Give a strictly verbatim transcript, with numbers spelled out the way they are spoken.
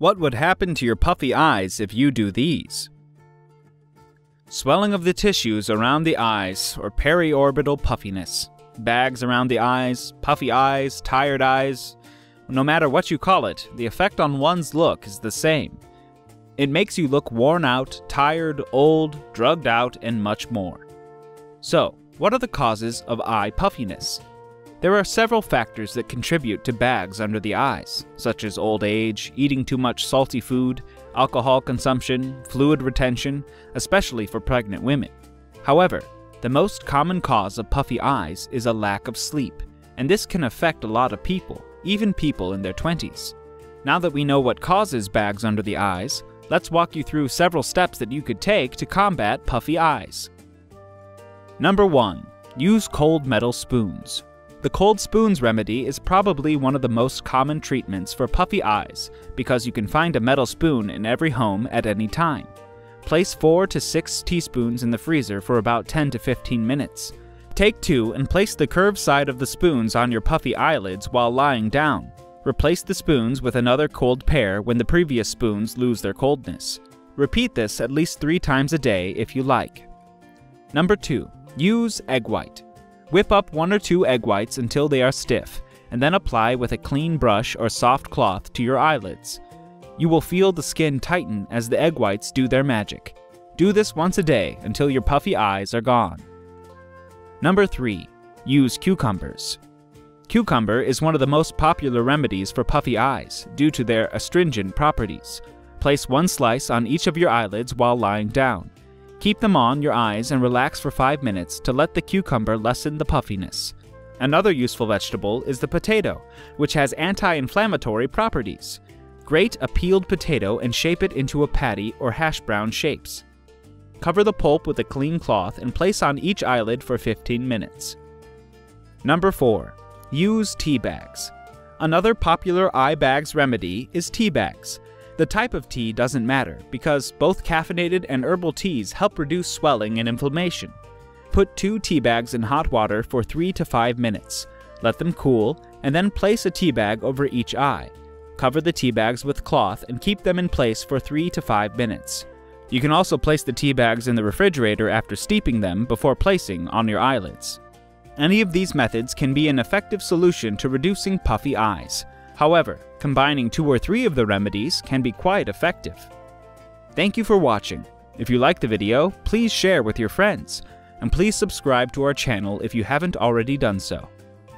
What would happen to your puffy eyes if you do these? Swelling of the tissues around the eyes or periorbital puffiness. Bags around the eyes, puffy eyes, tired eyes. No matter what you call it, the effect on one's look is the same. It makes you look worn out, tired, old, drugged out, and much more. So, what are the causes of eye puffiness? There are several factors that contribute to bags under the eyes, such as old age, eating too much salty food, alcohol consumption, fluid retention, especially for pregnant women. However, the most common cause of puffy eyes is a lack of sleep, and this can affect a lot of people, even people in their twenties. Now that we know what causes bags under the eyes, let's walk you through several steps that you could take to combat puffy eyes. Number one. Use cold metal spoons. The cold spoons remedy is probably one of the most common treatments for puffy eyes because you can find a metal spoon in every home at any time. Place four to six teaspoons in the freezer for about ten to fifteen minutes. Take two and place the curved side of the spoons on your puffy eyelids while lying down. Replace the spoons with another cold pair when the previous spoons lose their coldness. Repeat this at least three times a day if you like. Number two. Use egg white. Whip up one or two egg whites until they are stiff, and then apply with a clean brush or soft cloth to your eyelids. You will feel the skin tighten as the egg whites do their magic. Do this once a day until your puffy eyes are gone. Number three. Use cucumbers. Cucumber is one of the most popular remedies for puffy eyes due to their astringent properties. Place one slice on each of your eyelids while lying down. Keep them on your eyes and relax for five minutes to let the cucumber lessen the puffiness. Another useful vegetable is the potato, which has anti-inflammatory properties. Grate a peeled potato and shape it into a patty or hash brown shapes. Cover the pulp with a clean cloth and place on each eyelid for fifteen minutes. Number four. Use tea bags. Another popular eye bags remedy is tea bags. The type of tea doesn't matter because both caffeinated and herbal teas help reduce swelling and inflammation. Put two tea bags in hot water for three to five minutes. Let them cool and then place a tea bag over each eye. Cover the tea bags with cloth and keep them in place for three to five minutes. You can also place the tea bags in the refrigerator after steeping them before placing on your eyelids. Any of these methods can be an effective solution to reducing puffy eyes. However, combining two or three of the remedies can be quite effective. Thank you for watching. If you liked the video, please share with your friends, and please subscribe to our channel if you haven't already done so.